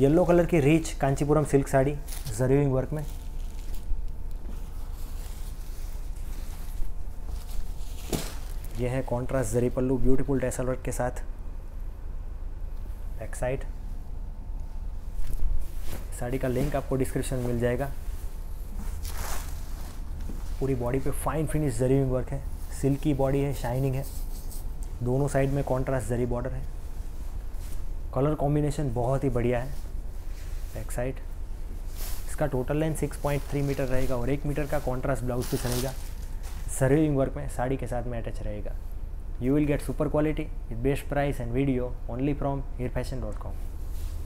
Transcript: Yellow colour की rich Kanchipuram silk sari zari weaving work में। यह है contrast zari pallu beautiful tassel work के साथ। बैक साइड साड़ी का लिंक आपको डिस्क्रिप्शन में मिल जाएगा। पूरी बॉडी पे fine finish zari weaving work है, सिल्की बॉडी है, शाइनिंग है, दोनों साइड में कॉन्ट्रास्ट जरी बॉर्डर है। कलर कॉम्बिनेशन बहुत ही बढ़िया है। बैक साइड इसका टोटल लेंथ 6.3 मीटर रहेगा और 1 मीटर का कॉन्ट्रास्ट ब्लाउज पीस रहेगा। जरी विंग वर्क में साड़ी के साथ में अटैच रहेगा। You will get super quality with best price and video only from HeerFashion.com।